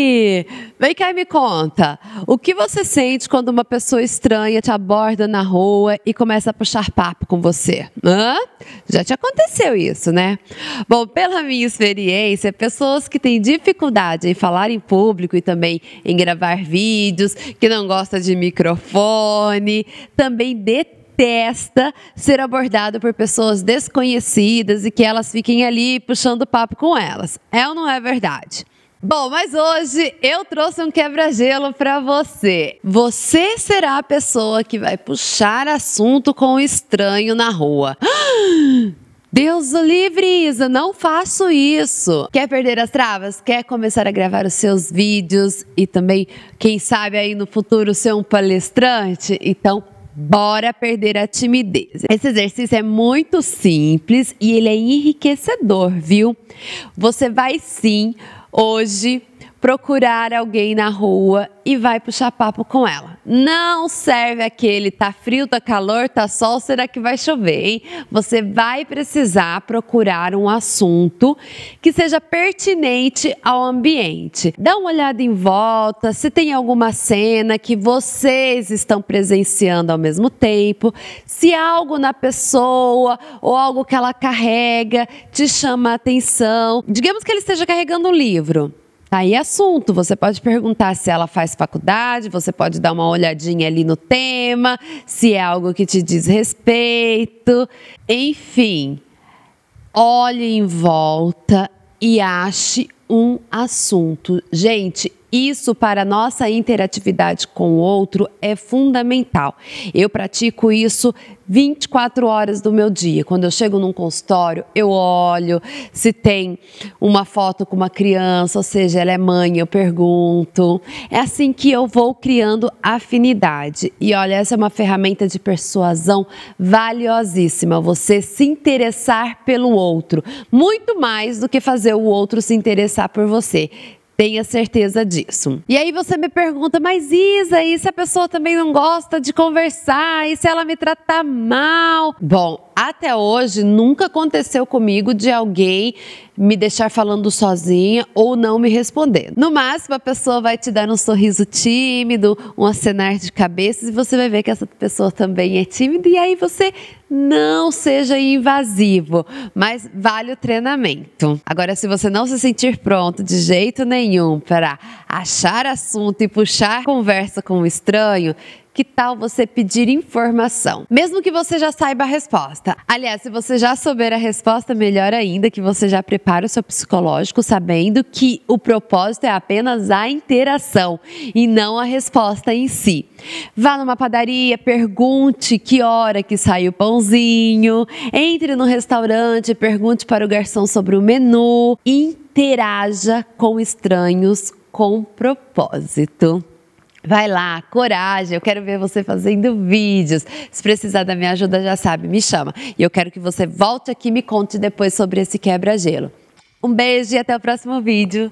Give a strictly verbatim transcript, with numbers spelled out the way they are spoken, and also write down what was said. Dani, vem cá e me conta, o que você sente quando uma pessoa estranha te aborda na rua e começa a puxar papo com você? Hã? Já te aconteceu isso, né? Bom, pela minha experiência, pessoas que têm dificuldade em falar em público e também em gravar vídeos, que não gostam de microfone, também detestam Testa ser abordado por pessoas desconhecidas e que elas fiquem ali puxando papo com elas. É ou não é verdade? Bom, mas hoje eu trouxe um quebra-gelo para você. Você será a pessoa que vai puxar assunto com um estranho na rua. Deus o livre, Isa, não faço isso. Quer perder as travas? Quer começar a gravar os seus vídeos e também, quem sabe aí no futuro, ser um palestrante? Então, bora perder a timidez. Esse exercício é muito simples e ele é enriquecedor, viu? Você vai sim, hoje, procurar alguém na rua e vai puxar papo com ela. Não serve aquele tá frio, tá calor, tá sol, será que vai chover, hein? Você vai precisar procurar um assunto que seja pertinente ao ambiente. Dá uma olhada em volta, se tem alguma cena que vocês estão presenciando ao mesmo tempo, se algo na pessoa ou algo que ela carrega te chama a atenção. Digamos que ela esteja carregando um livro. Aí assunto, você pode perguntar se ela faz faculdade, você pode dar uma olhadinha ali no tema, se é algo que te diz respeito. Enfim, olhe em volta e ache um assunto. Gente, isso para a nossa interatividade com o outro é fundamental. Eu pratico isso vinte e quatro horas do meu dia. Quando eu chego num consultório, eu olho se tem uma foto com uma criança, ou seja, ela é mãe, eu pergunto. É assim que eu vou criando afinidade. E olha, essa é uma ferramenta de persuasão valiosíssima. Você se interessar pelo outro, muito mais do que fazer o outro se interessar por você. Tenha certeza disso. E aí você me pergunta, mas Isa, e se a pessoa também não gosta de conversar? E se ela me tratar mal? Bom, até hoje nunca aconteceu comigo de alguém me deixar falando sozinha ou não me responder. No máximo, a pessoa vai te dar um sorriso tímido, um acenar de cabeças e você vai ver que essa pessoa também é tímida e aí você não seja invasivo, mas vale o treinamento. Agora, se você não se sentir pronto de jeito nenhum para achar assunto e puxar conversa com um estranho, que tal você pedir informação? Mesmo que você já saiba a resposta. Aliás, se você já souber a resposta, melhor ainda, que você já prepara o seu psicológico sabendo que o propósito é apenas a interação e não a resposta em si. Vá numa padaria, pergunte que hora que sai o pãozinho, entre no restaurante, pergunte para o garçom sobre o menu, interaja com estranhos com propósito. Vai lá, coragem, eu quero ver você fazendo vídeos. Se precisar da minha ajuda, já sabe, me chama. E eu quero que você volte aqui e me conte depois sobre esse quebra-gelo. Um beijo e até o próximo vídeo.